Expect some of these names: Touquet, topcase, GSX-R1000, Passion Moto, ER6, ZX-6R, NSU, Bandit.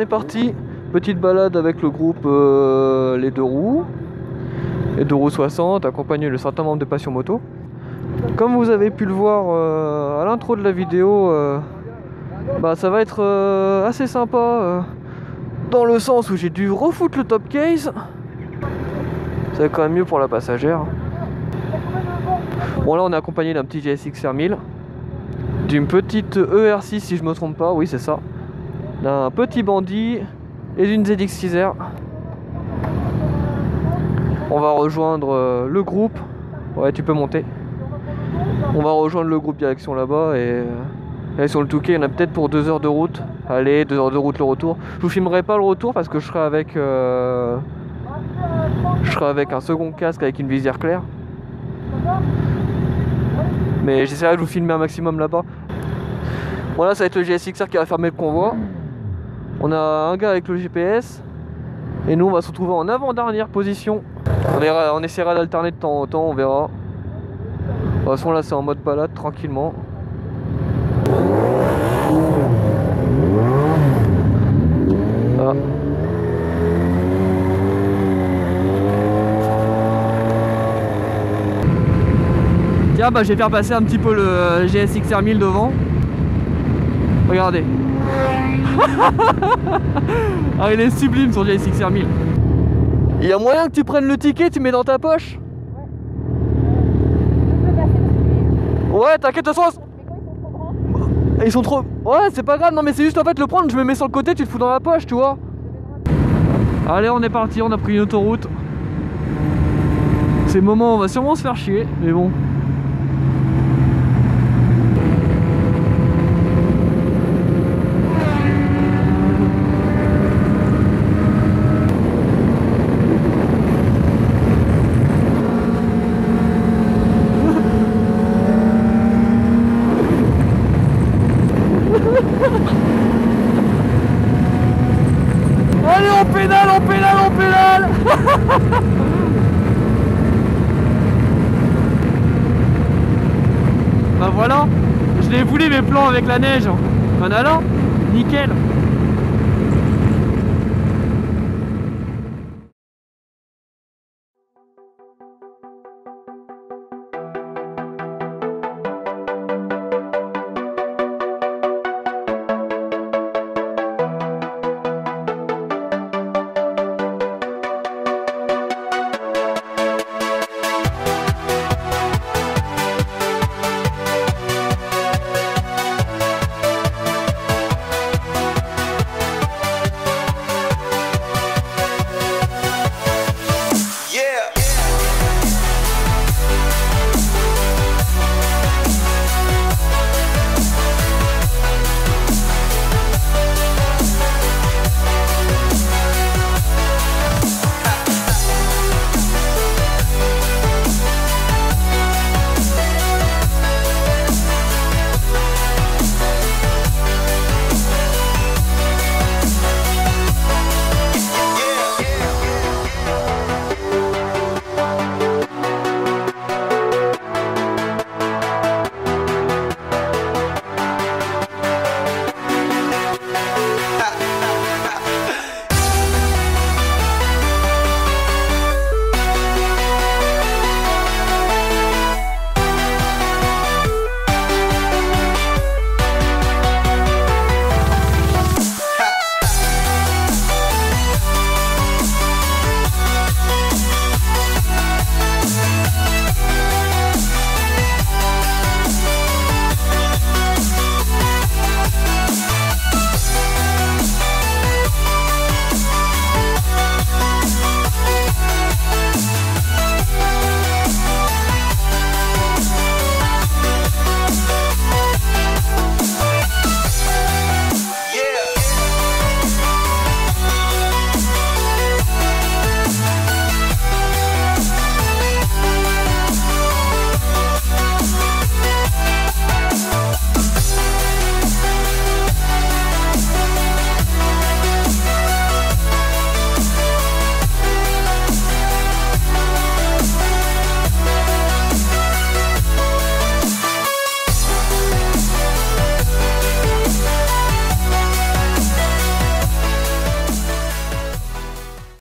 on est parti. Petite balade avec le groupe Les Deux Roues. Les Deux Roues 60, accompagné de certains membres de Passion Moto. Comme vous avez pu le voir à l'intro de la vidéo, ça va être assez sympa. Dans le sens où j'ai dû refoutre le top case. C'est quand même mieux pour la passagère. Bon, là on est accompagné d'un petit GSX-R1000, d'une petite ER6 si je me trompe pas, oui c'est ça, d'un petit Bandit et d'une ZX-6R. On va rejoindre le groupe. Ouais, tu peux monter. On va rejoindre le groupe direction là-bas et sur le Touquet, on a peut-être pour 2 heures de route. Allez, 2 heures de route le retour. Je vous filmerai pas le retour parce que je serai avec un second casque avec une visière claire. Mais j'essaierai de vous filmer un maximum là-bas. Voilà, ça va être le GSX-R qui va fermer le convoi. On a un gars avec le GPS. Et nous on va se retrouver en avant-dernière position. On essaiera d'alterner de temps en temps, on verra. De toute façon là c'est en mode balade tranquillement. Ah. Tiens, je vais faire passer un petit peu le GSX-R1000 devant. Regardez. Ah, il est sublime son GSX-R1000. Il y a moyen que tu prennes le ticket, tu mets dans ta poche. Ouais, t'inquiète, de toute façon. Ils sont trop... Ouais, c'est pas grave, non mais c'est juste en fait le prendre, je me mets sur le côté, tu le fous dans la poche, tu vois. Allez, on est parti, on a pris une autoroute. C'est le moment, on va sûrement se faire chier, mais bon. Voilà, je l'ai voulu mes plans avec la neige en allant, nickel.